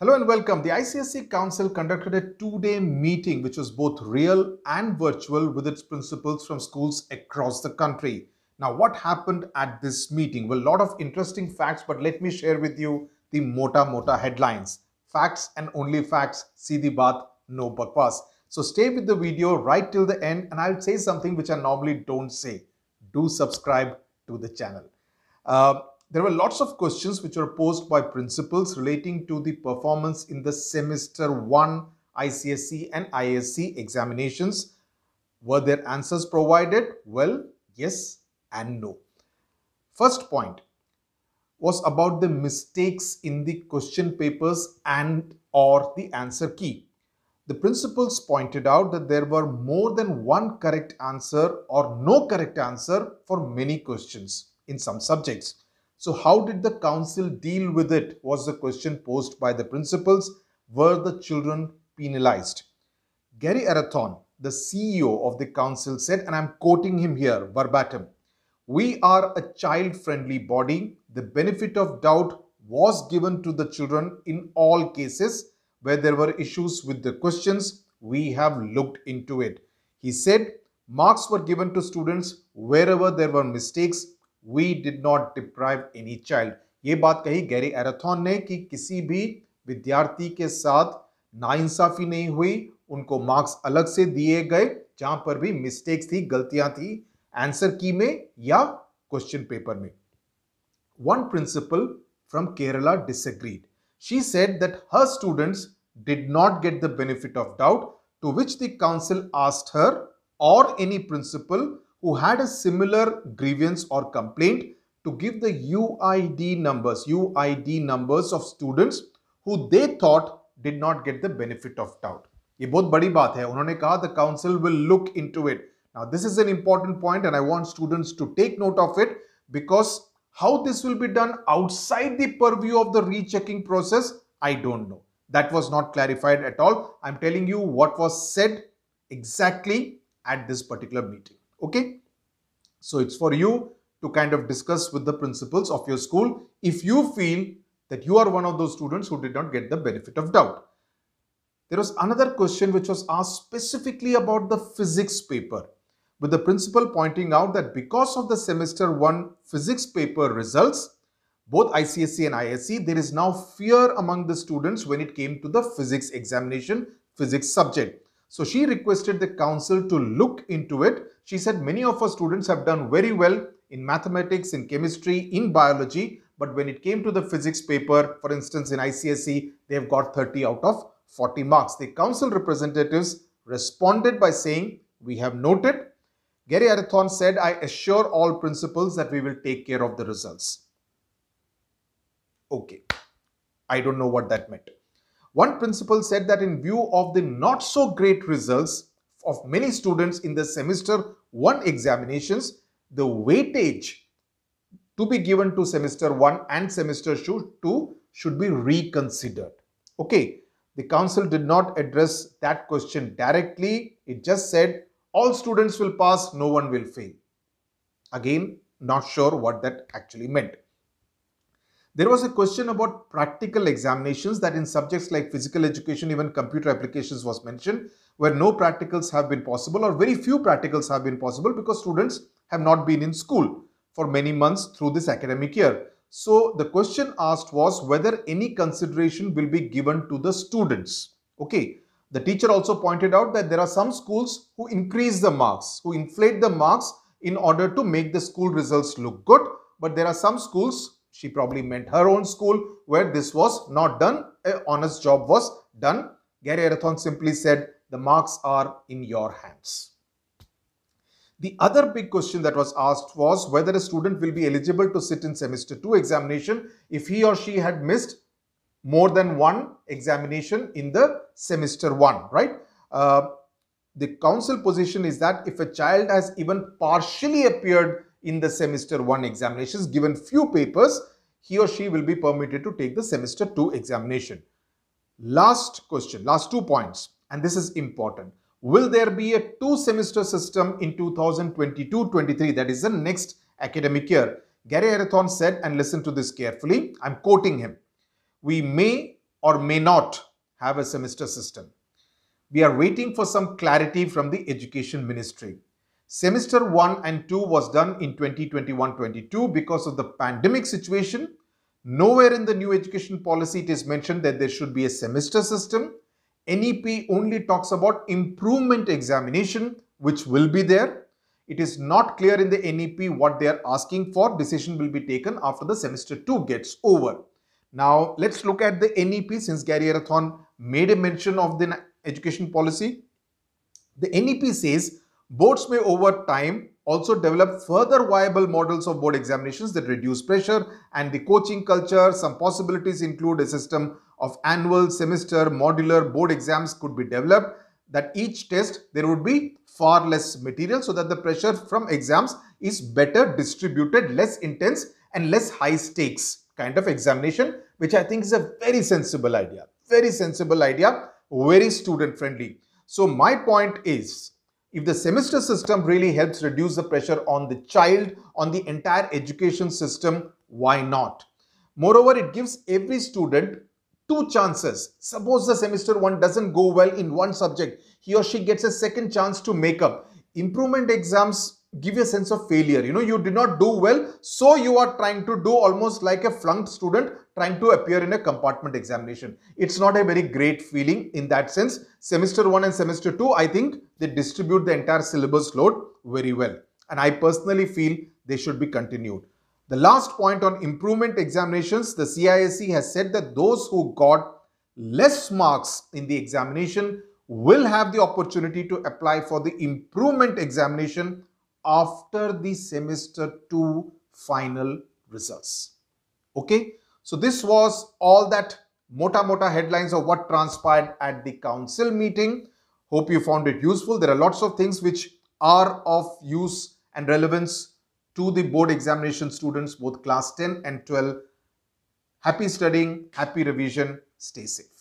Hello and welcome. The ICSE Council conducted a two-day meeting which was both real and virtual with its principals from schools across the country. Now, what happened at this meeting? Well, a lot of interesting facts, but let me share with you the mota headlines. Facts and only facts, seedhi baat, no bakwas. So stay with the video right till the end and I'll say something which I normally don't say. Do subscribe to the channel. There were lots of questions which were posed by principals relating to the performance in the semester 1 ICSE and ISE examinations. Were there answers provided? Well, yes and no. First point was about the mistakes in the question papers and or the answer key. The principals pointed out that there were more than one correct answer or no correct answer for many questions in some subjects. So how did the council deal with it was the question posed by the principals. Were the children penalized? Gerry Arathoon, the CEO of the council, said, and I'm quoting him here verbatim, "We are a child-friendly body. The benefit of doubt was given to the children in all cases where there were issues with the questions. We have looked into it." He said, "Marks were given to students wherever there were mistakes. We did not deprive any child." ये बात कही Gary एराथॉन ने कि किसी भी विद्यार्थी के साथ नाइंसाफी नहीं हुई, उनको मार्क्स अलग से दिए गए जहां पर भी मिस्टेक्स थी, गलतियां थी आंसर की में या क्वेश्चन पेपर में. One principal from Kerala disagreed. She said that her students did not get the benefit of doubt, to which the council asked her or any principal who had a similar grievance or complaint to give the UID numbers of students who they thought did not get the benefit of doubt. ये बहुत बड़ी बात है. उन्होंने कहा the council will look into it. Now this is an important point and I want students to take note of it, because how this will be done outside the purview of the rechecking process, I don't know. That was not clarified at all. I'm telling you what was said exactly at this particular meeting. Okay, so it's for you to kind of discuss with the principals of your school if you feel that you are one of those students who did not get the benefit of doubt. There was another question which was asked specifically about the physics paper, with the principal pointing out that because of the semester 1 physics paper results, both ICSE and ISE, there is now fear among the students when it came to the physics examination, physics subject. So she requested the council to look into it. She said many of her students have done very well in mathematics, in chemistry, in biology, but when it came to the physics paper, for instance in ICSE, they have got 30 out of 40 marks. The council representatives responded by saying, "We have noted." Gerry Arathoon said, "I assure all principals that we will take care of the results." Okay, I don't know what that meant. One principal said that in view of the not so great results of many students in the semester 1 examinations, the weightage to be given to semester 1 and semester 2 should be reconsidered. Okay, the council did not address that question directly. It just said all students will pass, no one will fail. Again, not sure what that actually meant. There was a question about practical examinations, that in subjects like physical education, even computer applications was mentioned, where no practicals have been possible or very few practicals have been possible because students have not been in school for many months through this academic year. So the question asked was whether any consideration will be given to the students. Okay. The teacher also pointed out that there are some schools who increase the marks, who inflate the marks in order to make the school results look good. But there are some schools, she probably meant her own school, where this was not done. An honest job was done. Gerry Arathoon simply said, "The marks are in your hands." The other big question that was asked was whether a student will be eligible to sit in semester 2 examination if he or she had missed more than one examination in the semester 1, right? The council position is that if a child has even partially appeared in the semester 1 examinations, given few papers, he or she will be permitted to take the semester 2 examination. Last question, last 2 points, and this is important. Will there be a 2-semester system in 2022-23? That is the next academic year. Gerry Arathoon said, and listen to this carefully, I'm quoting him, "We may or may not have a semester system. We are waiting for some clarity from the Education Ministry. Semester 1 and 2 was done in 2021-22 because of the pandemic situation. Nowhere in the new education policy it is mentioned that there should be a semester system. NEP only talks about improvement examination, which will be there. It is not clear in the NEP what they are asking for. Decision will be taken after the semester 2 gets over. Now, let's look at the NEP since Gerry Arathoon made a mention of the education policy. The NEP says, boards may over time also develop further viable models of board examinations that reduce pressure and the coaching culture. Some possibilities include a system of annual, semester, modular board exams could be developed, that each test there would be far less material so that the pressure from exams is better distributed, less intense and less high stakes kind of examination, which I think is a very sensible idea. Very sensible idea, very student friendly. So my point is, if the semester system really helps reduce the pressure on the child, on the entire education system, why not? Moreover, it gives every student two chances. Suppose the semester 1 doesn't go well in one subject, he or she gets a second chance to make up. Improvement exams give a sense of failure. You know, you did not do well, so you are trying to do almost like a flunked student trying to appear in a compartment examination. It's not a very great feeling in that sense. Semester 1 and semester 2, I think they distribute the entire syllabus load very well. And I personally feel they should be continued. The last point on improvement examinations, the CISE has said that those who got less marks in the examination will have the opportunity to apply for the improvement examination after the semester 2 final results. Okay, so this was all that mota headlines of what transpired at the council meeting. Hope you found it useful. There are lots of things which are of use and relevance to the board examination students, both class 10 and 12. Happy studying, happy revision, stay safe.